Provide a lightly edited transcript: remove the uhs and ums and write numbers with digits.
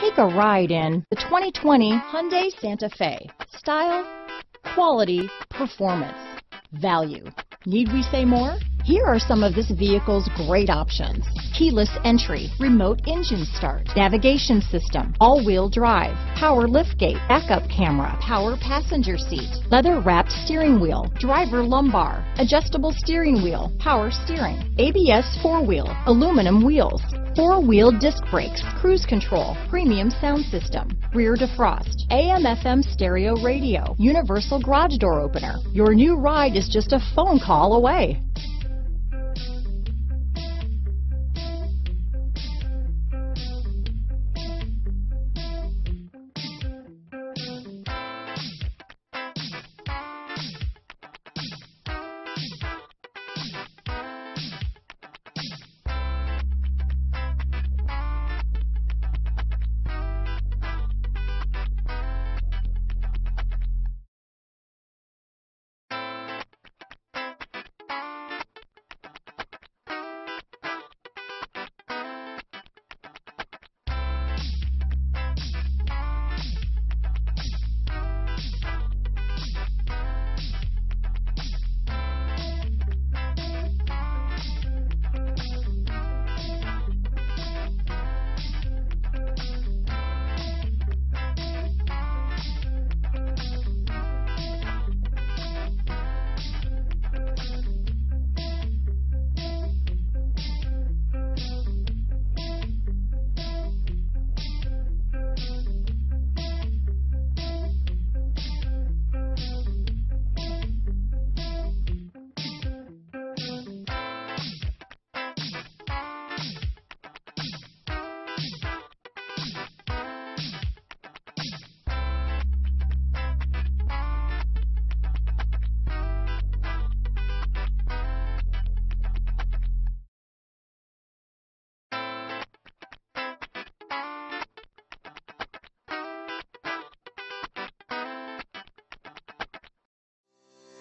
Take a ride in the 2020 Hyundai Santa Fe. Style, quality, performance, value. Need we say more? Here are some of this vehicle's great options. Keyless entry, remote engine start, navigation system, all-wheel drive, power liftgate, backup camera, power passenger seat, leather-wrapped steering wheel, driver lumbar, adjustable steering wheel, power steering, ABS four-wheel, aluminum wheels, four-wheel disc brakes, cruise control, premium sound system, rear defrost, AM/FM stereo radio, universal garage door opener. Your new ride is just a phone call away.